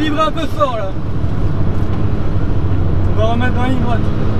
vibrer un peu fort là. On va remettre dans la ligne droite.